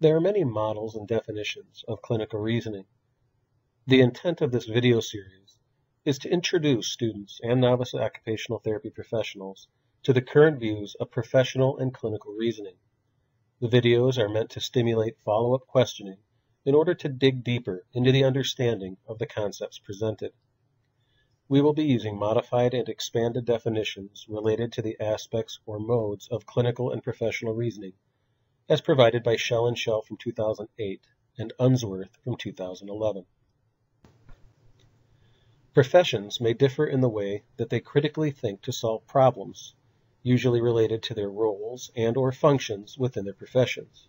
There are many models and definitions of clinical reasoning. The intent of this video series is to introduce students and novice occupational therapy professionals to the current views of professional and clinical reasoning. The videos are meant to stimulate follow-up questioning in order to dig deeper into the understanding of the concepts presented. We will be using modified and expanded definitions related to the aspects or modes of clinical and professional reasoning, as provided by Schell and Schell from 2008 and Unsworth from 2011. Professions may differ in the way that they critically think to solve problems, usually related to their roles and/or functions within their professions.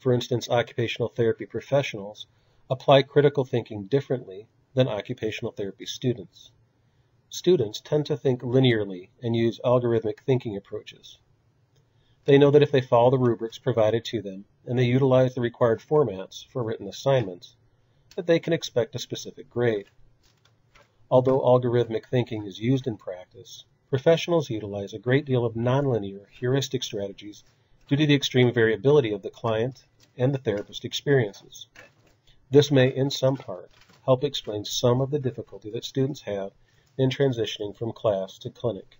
For instance, occupational therapy professionals apply critical thinking differently than occupational therapy students. Students tend to think linearly and use algorithmic thinking approaches. They know that if they follow the rubrics provided to them and they utilize the required formats for written assignments, that they can expect a specific grade. Although algorithmic thinking is used in practice, professionals utilize a great deal of nonlinear heuristic strategies due to the extreme variability of the client and the therapist experiences. This may, in some part, help explain some of the difficulty that students have in transitioning from class to clinic.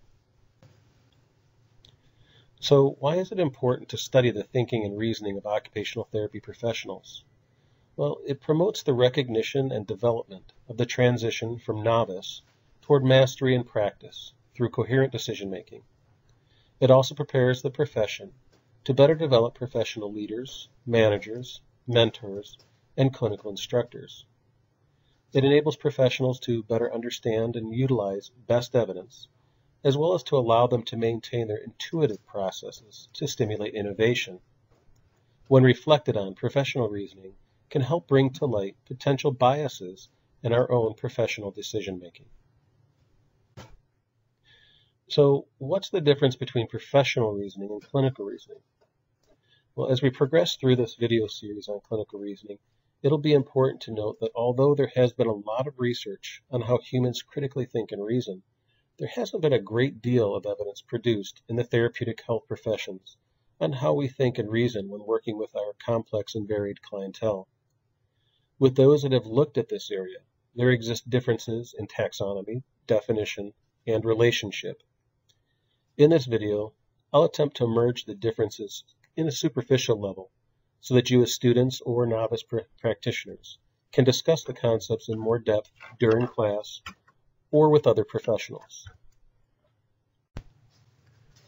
So, why is it important to study the thinking and reasoning of occupational therapy professionals? Well, it promotes the recognition and development of the transition from novice toward mastery in practice through coherent decision-making. It also prepares the profession to better develop professional leaders, managers, mentors, and clinical instructors. It enables professionals to better understand and utilize best evidence, as well as to allow them to maintain their intuitive processes to stimulate innovation. When reflected on, professional reasoning can help bring to light potential biases in our own professional decision-making. So, what's the difference between professional reasoning and clinical reasoning? Well, as we progress through this video series on clinical reasoning, it'll be important to note that although there has been a lot of research on how humans critically think and reason, there hasn't been a great deal of evidence produced in the therapeutic health professions on how we think and reason when working with our complex and varied clientele. With those that have looked at this area, there exist differences in taxonomy, definition, and relationship. In this video, I'll attempt to merge the differences in a superficial level so that you as students or novice practitioners can discuss the concepts in more depth during class or with other professionals.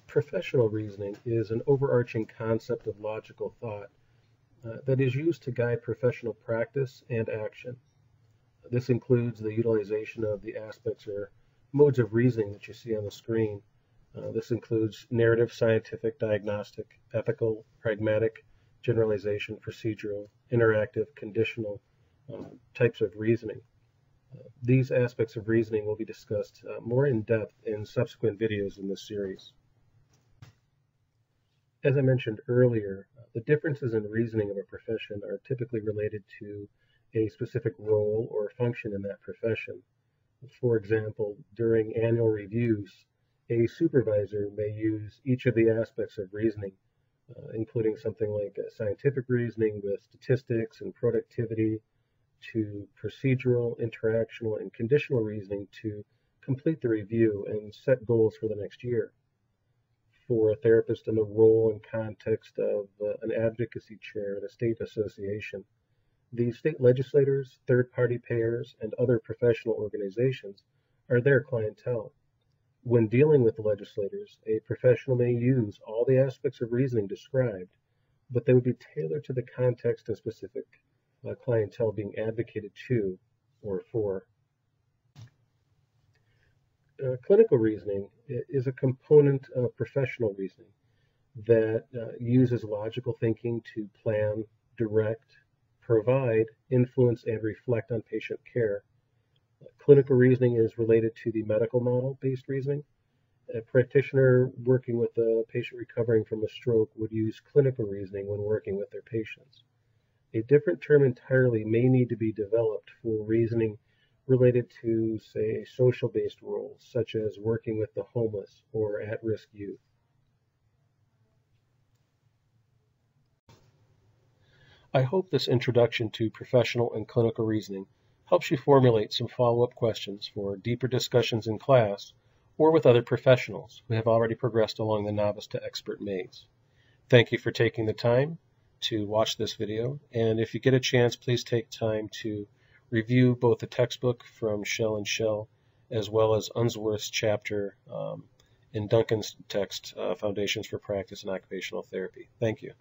Professional reasoning is an overarching concept of logical thought that is used to guide professional practice and action. This includes the utilization of the aspects or modes of reasoning that you see on the screen. This includes narrative, scientific, diagnostic, ethical, pragmatic, generalization, procedural, interactive, conditional types of reasoning. These aspects of reasoning will be discussed more in depth in subsequent videos in this series. As I mentioned earlier, the differences in reasoning of a profession are typically related to a specific role or function in that profession. For example, during annual reviews, a supervisor may use each of the aspects of reasoning, including something like scientific reasoning with statistics and productivity, to procedural, interactional, and conditional reasoning to complete the review and set goals for the next year. For a therapist in the role and context of an advocacy chair at a state association, the state legislators, third-party payers, and other professional organizations are their clientele. When dealing with the legislators, a professional may use all the aspects of reasoning described, but they would be tailored to the context and specific clientele being advocated to or for. Clinical reasoning is a component of professional reasoning that uses logical thinking to plan, direct, provide, influence, and reflect on patient care. Clinical reasoning is related to the medical model-based reasoning. A practitioner working with a patient recovering from a stroke would use clinical reasoning when working with their patients. A different term entirely may need to be developed for reasoning related to, say, social-based roles, such as working with the homeless or at-risk youth. I hope this introduction to professional and clinical reasoning helps you formulate some follow-up questions for deeper discussions in class or with other professionals who have already progressed along the novice to expert maze. Thank you for taking the time to watch this video, and if you get a chance, please take time to review both the textbook from Schell and Schell as well as Unsworth's chapter in Duncan's text, Foundations for Practice in Occupational Therapy. Thank you.